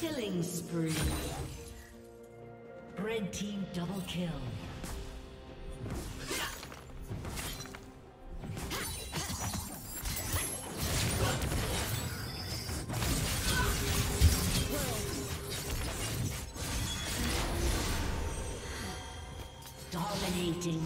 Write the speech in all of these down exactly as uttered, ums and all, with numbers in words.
Killing spree. Red team double kill. Dominating.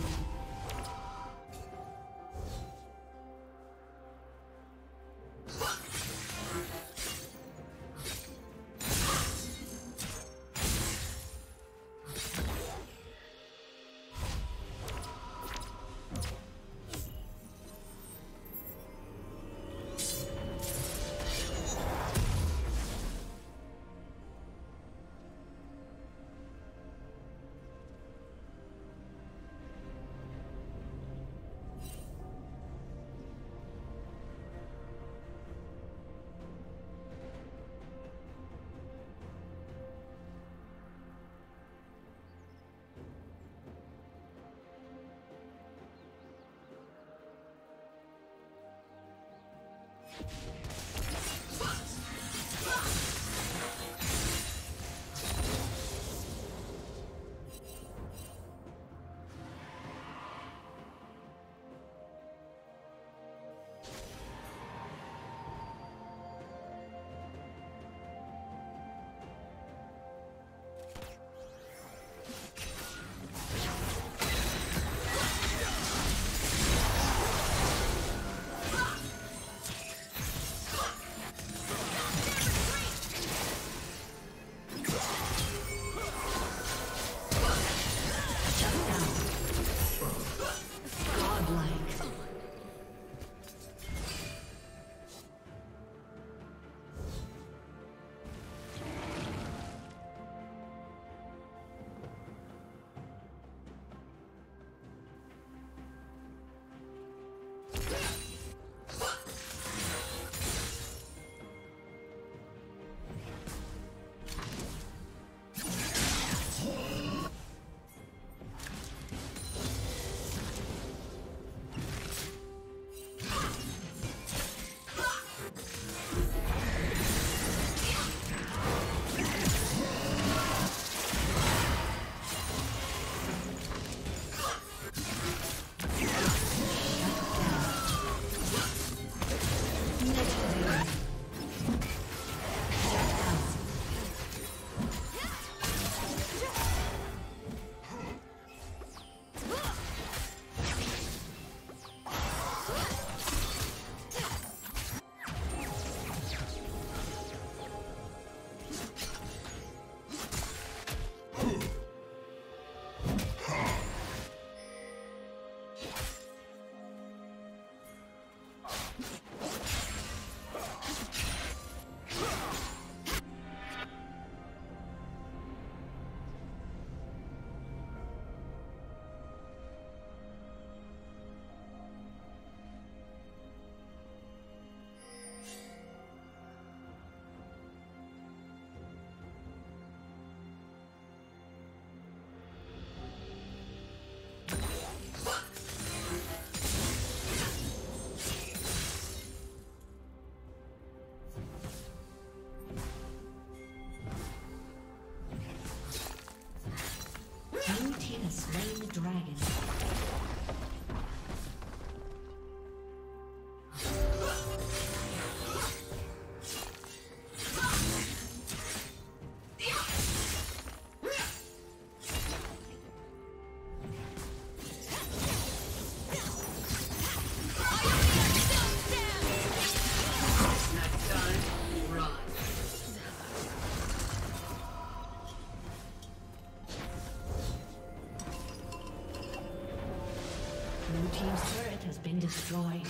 destroyed.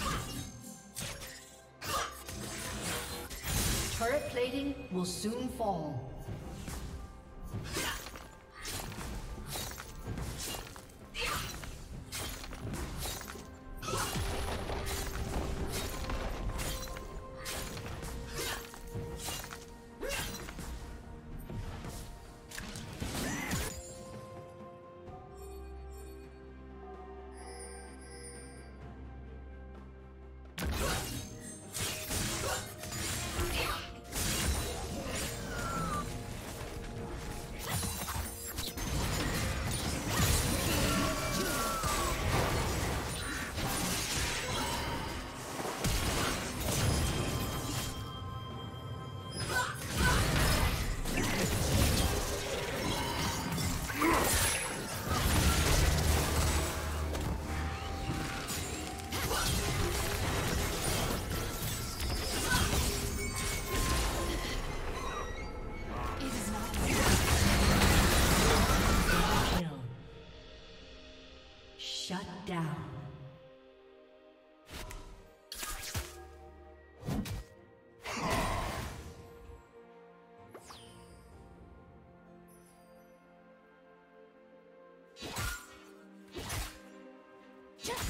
Turret plating will soon fall.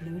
Blue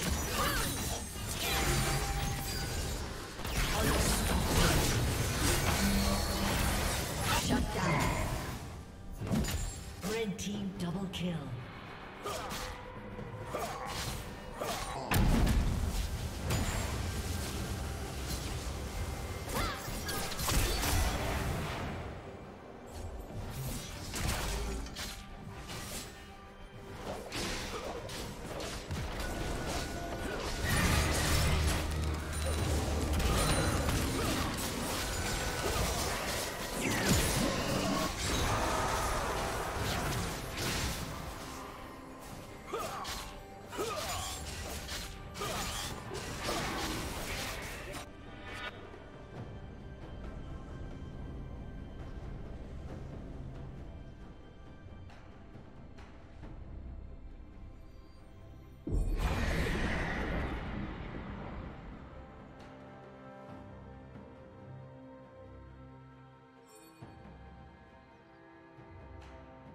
Blue